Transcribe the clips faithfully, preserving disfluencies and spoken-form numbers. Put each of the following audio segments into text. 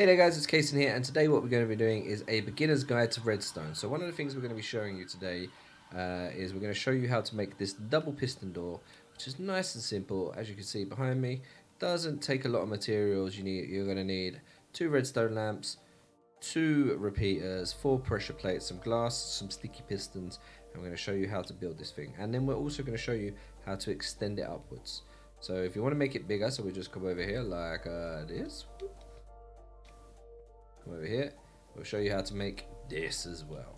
Hey there guys, it's Cason here, and today what we're going to be doing is a beginner's guide to redstone. So one of the things we're going to be showing you today uh, is we're going to show you how to make this double piston door, which is nice and simple. As you can see behind me, doesn't take a lot of materials. You need, you're going to need two redstone lamps, two repeaters, four pressure plates, some glass, some sticky pistons, and we're going to show you how to build this thing. And then we're also going to show you how to extend it upwards. So if you want to make it bigger, so we just come over here like uh, this. Come over here, we'll show you how to make this as well,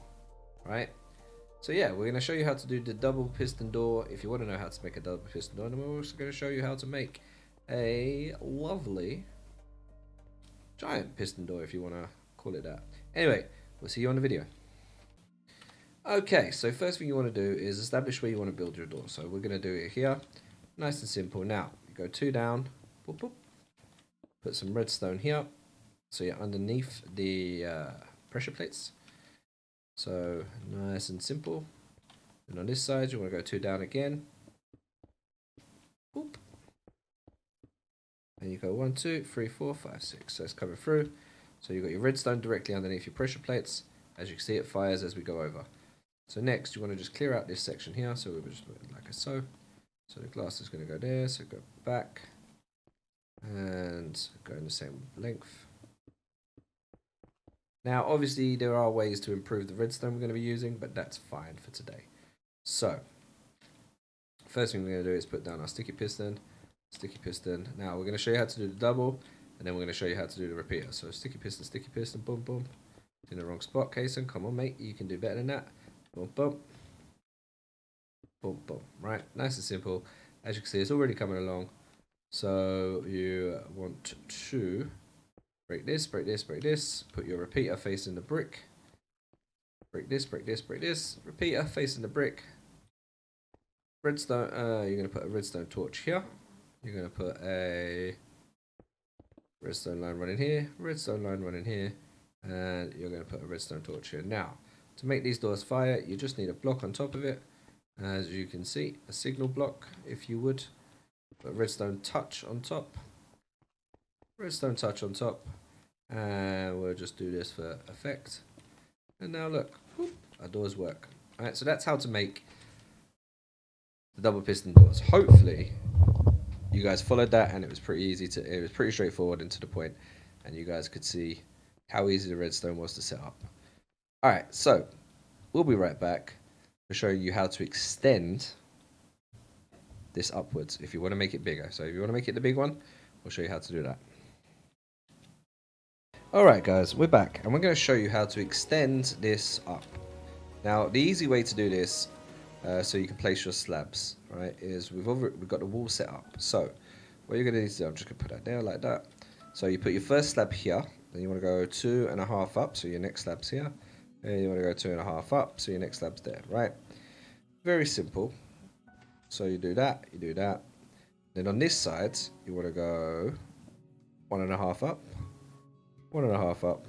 right? So yeah, we're going to show you how to do the double piston door. If you want to know how to make a double piston door, then we're also going to show you how to make a lovely giant piston door, if you want to call it that. Anyway, we'll see you on the video. Okay, so first thing you want to do is establish where you want to build your door. So we're going to do it here, nice and simple. Now you go two down, boop, boop, put some redstone here. So you're underneath the uh, pressure plates. So nice and simple. And on this side, you want to go two down again. Boop. And you go one, two, three, four, five, six. So it's coming through. So you've got your redstone directly underneath your pressure plates. As you can see, it fires as we go over. So next, you want to just clear out this section here. So we'll just put it like so. So the glass is going to go there. So go back and go in the same length. Now, obviously, there are ways to improve the redstone we're going to be using, but that's fine for today. So, first thing we're going to do is put down our sticky piston, sticky piston. Now, we're going to show you how to do the double, and then we're going to show you how to do the repeater. So, sticky piston, sticky piston, boom, boom. It's in the wrong spot, Cason. Come on, mate. You can do better than that. Boom, boom. Boom, boom. Right? Nice and simple. As you can see, it's already coming along. So, you want to... break this, break this, break this, put your repeater facing the brick, break this, break this, break this, repeater facing the brick, redstone, uh, you're going to put a redstone torch here, you're going to put a redstone line running here, redstone line running here, and you're going to put a redstone torch here. Now, to make these doors fire, you just need a block on top of it, as you can see, a signal block, if you would, put a redstone touch on top, redstone touch on top, and we'll just do this for effect. And now look, whoop, our doors work. All right, so that's how to make the double piston doors. Hopefully you guys followed that, and it was pretty easy to it was pretty straightforward and to the point, and you guys could see how easy the redstone was to set up. All right, so we'll be right back to show you how to extend this upwards if you want to make it bigger. So if you want to make it the big one, we'll show you how to do that. Alright guys, we're back, and we're going to show you how to extend this up. Now, the easy way to do this, uh, so you can place your slabs, right, is we've, over, we've got the wall set up. So, what you're going to need to do, I'm just going to put that there like that. So, you put your first slab here, then you want to go two and a half up, so your next slab's here. And you want to go two and a half up, so your next slab's there, right? Very simple. So, you do that, you do that. Then on this side, you want to go one and a half up. One and a half up,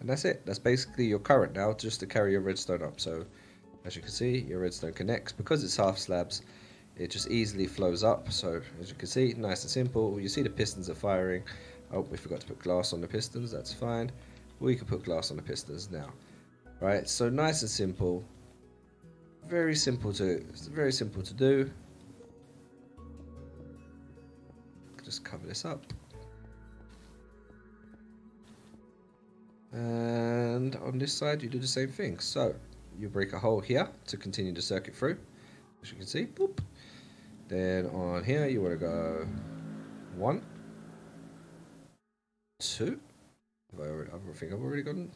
and that's it. That's basically your current now, just to carry your redstone up. So as you can see, your redstone connects. Because it's half slabs, it just easily flows up. So as you can see, nice and simple. You see the pistons are firing. Oh, we forgot to put glass on the pistons. That's fine. We can put glass on the pistons now. Right, so nice and simple. Very simple to very simple to do. Just cover this up. And on this side, you do the same thing. So you break a hole here to continue the circuit through, as you can see. Boop. Then on here, you want to go one, two. I think I've already gone.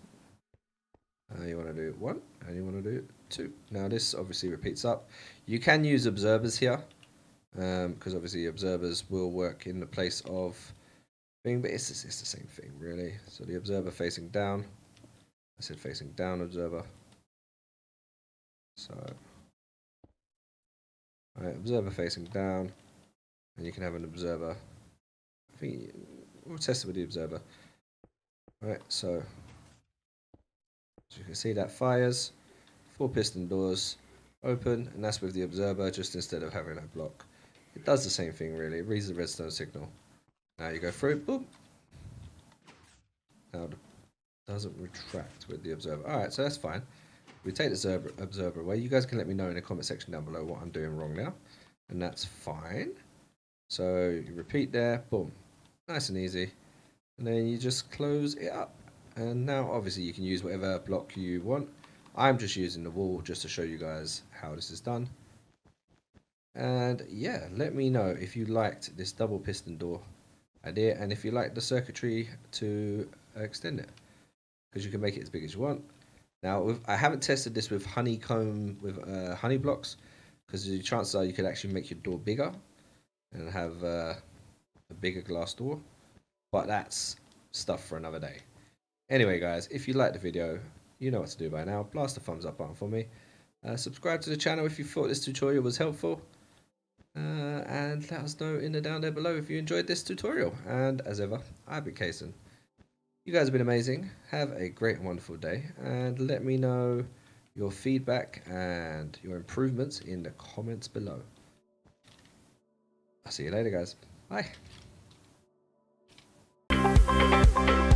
Uh, you want to do one, and you want to do two. Now this obviously repeats up. You can use observers here, um, because obviously observers will work in the place of thing, but it's, it's the same thing really. So the observer facing down, I said facing down observer. So, all right, observer facing down, and you can have an observer. I think we'll test it with the observer. All right, so as you can see, that fires, four piston doors open, and that's with the observer, just instead of having that block. It does the same thing really, it reads the redstone signal. Now you go through, boom. cloud doesn't retract with the observer. All right, so that's fine. We take this observer, observer away. You guys can let me know in the comment section down below what I'm doing wrong now, and that's fine. So you repeat there, boom, nice and easy, and then you just close it up. And now obviously you can use whatever block you want. I'm just using the wall just to show you guys how this is done. And yeah, let me know if you liked this double piston door idea, and if you like the circuitry to extend it, because you can make it as big as you want. Now I haven't tested this with honeycomb with uh, honey blocks, because the chances are you could actually make your door bigger and have uh, a bigger glass door, but that's stuff for another day. Anyway guys, if you liked the video, you know what to do by now. Blast the thumbs up button for me. Uh, subscribe to the channel if you thought this tutorial was helpful. Uh, and let us know in the down there below if you enjoyed this tutorial. And as ever, I've been Cason. You guys have been amazing. Have a great and wonderful day. And let me know your feedback and your improvements in the comments below. I'll see you later guys. Bye.